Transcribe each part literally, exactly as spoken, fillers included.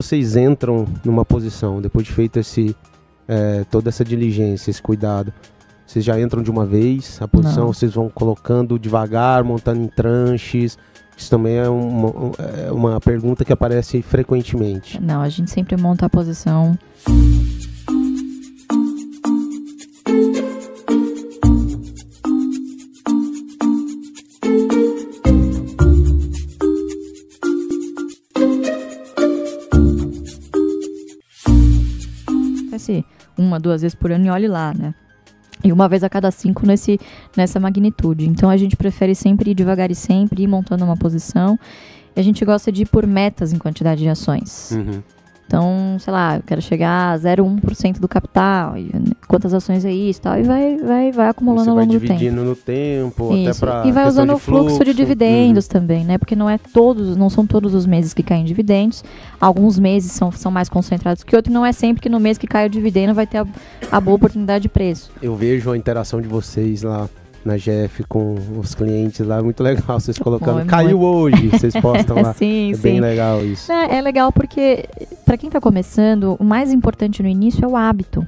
Vocês entram numa posição, depois de feita esse, é, toda essa diligência, esse cuidado, vocês já entram de uma vez, a posição Não. vocês vão colocando devagar, montando em tranches? Isso também é uma, uma pergunta que aparece frequentemente. Não, a gente sempre monta a posição. Uma, duas vezes por ano e olhe lá, né? E uma vez a cada cinco nesse, nessa magnitude. Então a gente prefere sempre ir devagar e sempre ir montando uma posição. E a gente gosta de ir por metas em quantidade de ações. Uhum. Então, sei lá, eu quero chegar a zero vírgula um por cento do capital, e quantas ações é isso e tal, e vai, vai, vai acumulando ao longo do tempo. Vai dividindo no tempo, isso. até para E vai usando o fluxo, fluxo de dividendos uhum. também, né? Porque não, é todos, não são todos os meses que caem dividendos, alguns meses são, são mais concentrados que outros, não é sempre que no mês que cai o dividendo vai ter a, a boa oportunidade de preço. Eu vejo a interação de vocês lá na A G F com os clientes lá, muito legal, vocês colocando, Bom, caiu muito... hoje, vocês postam lá, sim, é sim. bem legal isso. É, é legal porque, para quem está começando, o mais importante no início é o hábito.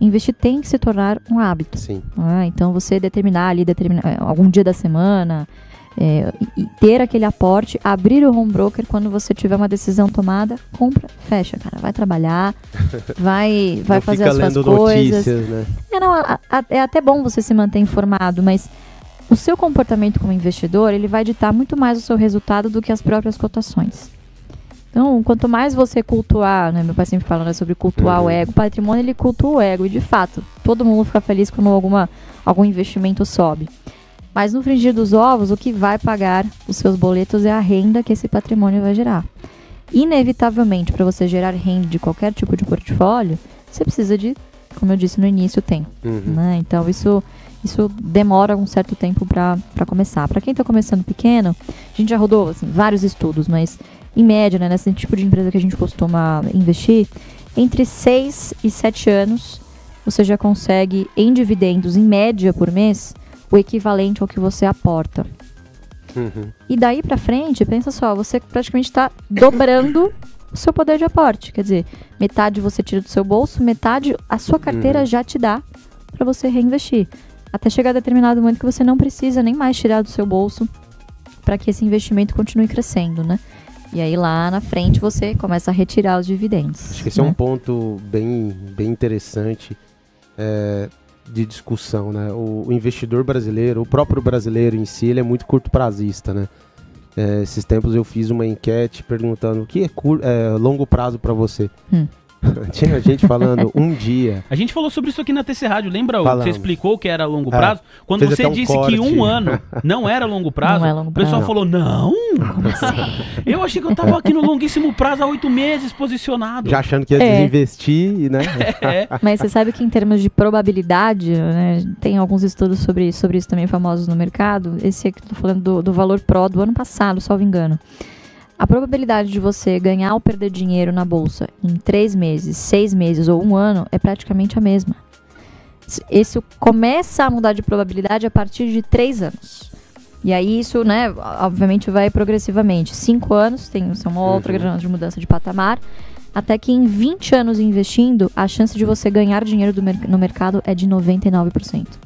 Investir tem que se tornar um hábito. Sim. Ah, então você determinar ali, determinar, algum dia da semana, é, e ter aquele aporte, abrir o home broker quando você tiver uma decisão tomada, compra, fecha, cara, vai trabalhar, vai, vai fazer as suas coisas. Notícias, né? É, não, a, a, é até bom você se manter informado, mas o seu comportamento como investidor, ele vai ditar muito mais o seu resultado do que as próprias cotações. Então, quanto mais você cultuar, né, meu pai sempre fala, né, sobre cultuar uhum. o ego, o patrimônio ele cultua o ego, e de fato, todo mundo fica feliz quando alguma, algum investimento sobe. Mas no frigir dos ovos, o que vai pagar os seus boletos é a renda que esse patrimônio vai gerar. Inevitavelmente, para você gerar renda de qualquer tipo de portfólio, você precisa de, como eu disse no início, tempo. Uhum. Né? Então, isso, isso demora um certo tempo para começar. Para quem está começando pequeno, a gente já rodou assim, vários estudos, mas em média, né, nesse tipo de empresa que a gente costuma investir, entre seis e sete anos, você já consegue, em dividendos, em média por mês, o equivalente ao que você aporta. Uhum. E daí pra frente, pensa só, você praticamente está dobrando o seu poder de aporte. Quer dizer, metade você tira do seu bolso, metade a sua carteira uhum. já te dá para você reinvestir. Até chegar a determinado momento que você não precisa nem mais tirar do seu bolso para que esse investimento continue crescendo, né? E aí lá na frente você começa a retirar os dividendos. Acho que esse né? é um ponto bem, bem interessante. É... de discussão, né? O, o investidor brasileiro, o próprio brasileiro em si, ele é muito curto prazista, né? É, esses tempos eu fiz uma enquete perguntando o que é, é longo prazo para você. Hum. Tinha gente falando um dia. A gente falou sobre isso aqui na T C Rádio, lembra? Falamos. Você explicou que era longo prazo. É, quando você um disse corte. que um ano não era longo prazo, é longo prazo. O pessoal não. falou, não, como assim? Eu achei que eu tava aqui no longuíssimo prazo há oito meses posicionado. Já achando que ia é. desinvestir, né? É. Mas você sabe que em termos de probabilidade, né, tem alguns estudos sobre, sobre isso também famosos no mercado. Esse aqui eu tô falando do, do valor pró do ano passado, salvo engano. A probabilidade de você ganhar ou perder dinheiro na bolsa em três meses, seis meses ou um ano é praticamente a mesma. Isso começa a mudar de probabilidade a partir de três anos. E aí isso, né, obviamente vai progressivamente. Cinco anos, tem uma outra uhum. grande mudança de patamar, até que em vinte anos investindo, a chance de você ganhar dinheiro do mer- no mercado é de noventa e nove por cento.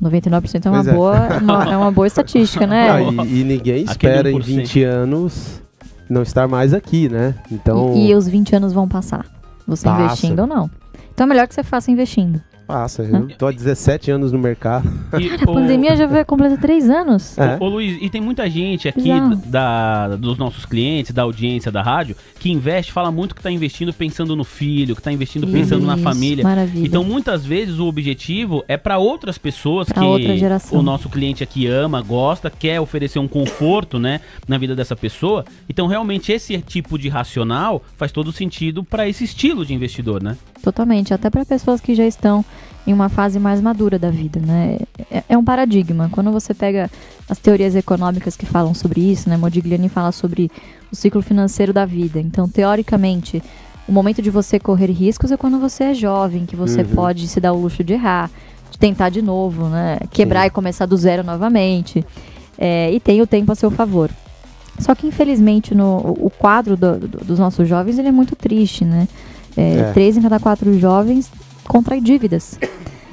noventa e nove por cento é uma, é. Boa, uma, é uma boa estatística, né? Não, e, e ninguém espera em vinte anos não estar mais aqui, né? Então... E, e os vinte anos vão passar, você passa. investindo ou não. Então é melhor que você faça investindo. Passa, eu hã? tô há dezessete anos no mercado. E, cara, a pandemia já vai completar três anos. É. Ô, ô Luiz, e tem muita gente aqui da, dos nossos clientes, da audiência da rádio, que investe, fala muito que tá investindo pensando no filho, que tá investindo isso, pensando na família. Maravilha. Então muitas vezes o objetivo é para outras pessoas, pra que outra geração. O nosso cliente aqui ama, gosta, quer oferecer um conforto, né, na vida dessa pessoa. Então realmente esse tipo de racional faz todo sentido para esse estilo de investidor, né? Totalmente, até para pessoas que já estão em uma fase mais madura da vida, né? É, é um paradigma. Quando você pega as teorias econômicas que falam sobre isso, né? Modigliani fala sobre o ciclo financeiro da vida. Então, teoricamente, o momento de você correr riscos é quando você é jovem, que você uhum. pode se dar o luxo de errar, de tentar de novo, né? Quebrar Sim. e começar do zero novamente. É, e tem o tempo a seu favor. Só que, infelizmente, no, o quadro do, do, dos nossos jovens ele é muito triste, né? É, é. Três em cada quatro jovens contrai dívidas.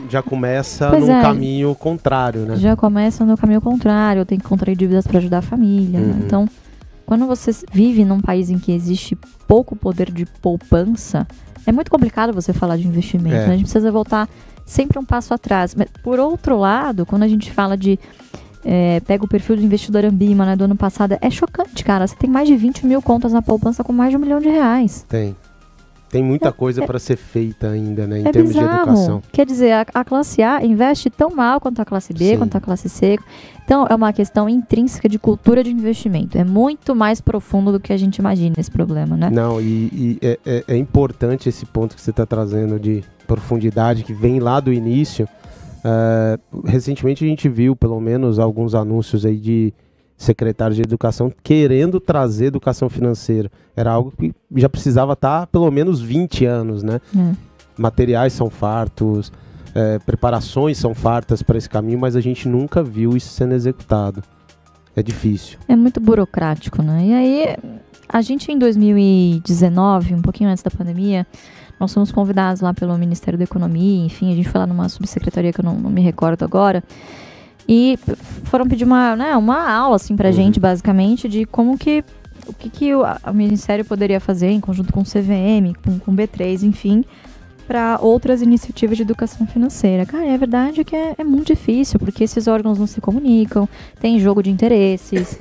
Já começa pois no é, caminho contrário, né? Já começa no caminho contrário, tem que contrair dívidas para ajudar a família. Uhum. Né? Então, quando você vive num país em que existe pouco poder de poupança, é muito complicado você falar de investimento. É. Né? A gente precisa voltar sempre um passo atrás. Mas, por outro lado, quando a gente fala de... É, pega o perfil do investidor Ambima, né, do ano passado. É chocante, cara. Você tem mais de vinte mil contas na poupança com mais de um milhão de reais. Tem. Tem muita é, coisa é, para ser feita ainda, né, em é termos bizarro. de educação. Quer dizer, a, a classe A investe tão mal quanto a classe B, Sim. quanto a classe C. Então, é uma questão intrínseca de cultura de investimento. É muito mais profundo do que a gente imagina esse problema, né? Não, e, e é, é, é importante esse ponto que você está trazendo de profundidade, que vem lá do início. Uh, recentemente a gente viu pelo menos alguns anúncios aí de secretários de educação querendo trazer educação financeira. Era algo que já precisava estar pelo menos vinte anos, né? É. Materiais são fartos, é, preparações são fartas para esse caminho, mas a gente nunca viu isso sendo executado. É difícil. É muito burocrático, né? E aí a gente em dois mil e dezenove, um pouquinho antes da pandemia... Nós fomos convidados lá pelo Ministério da Economia, enfim, a gente foi lá numa subsecretaria que eu não, não me recordo agora. E foram pedir uma, né, uma aula, assim, pra uhum. gente, basicamente, de como que... O que, que o, o Ministério poderia fazer em conjunto com o C V M, com, com o B três, enfim, para outras iniciativas de educação financeira. Cara, é verdade que é, é muito difícil, porque esses órgãos não se comunicam, tem jogo de interesses...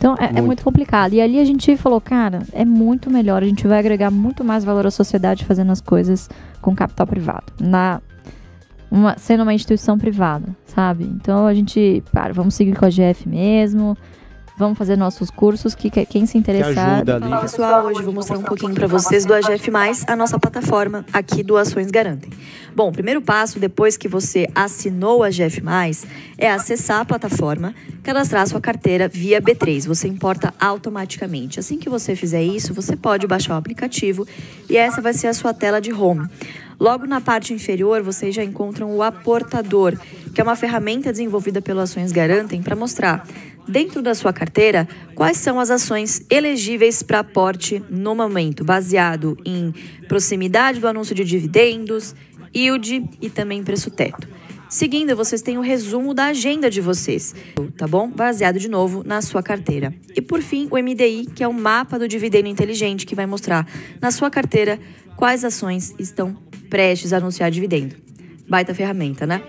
Então, é muito. é muito complicado. E ali a gente falou, cara, é muito melhor. A gente vai agregar muito mais valor à sociedade fazendo as coisas com capital privado. Na, uma, sendo uma instituição privada, sabe? Então, a gente, para, vamos seguir com a A G F mesmo. Vamos fazer nossos cursos, que, que quem se interessar... Que Olá, pessoal, hoje vou mostrar um pouquinho para vocês do A G F mais, a nossa plataforma aqui do Ações Garantem. Bom, o primeiro passo, depois que você assinou o A G F mais, é acessar a plataforma, cadastrar a sua carteira via B três. Você importa automaticamente. Assim que você fizer isso, você pode baixar o aplicativo e essa vai ser a sua tela de home. Logo na parte inferior, vocês já encontram o aportador, que é uma ferramenta desenvolvida pelo Ações Garantem para mostrar... Dentro da sua carteira, quais são as ações elegíveis para aporte no momento, baseado em proximidade do anúncio de dividendos, yield e também preço teto. Seguindo, vocês têm o resumo da agenda de vocês, tá bom? Baseado de novo na sua carteira. E por fim, o M D I, que é o mapa do dividendo inteligente, que vai mostrar na sua carteira quais ações estão prestes a anunciar dividendo. Baita ferramenta, né?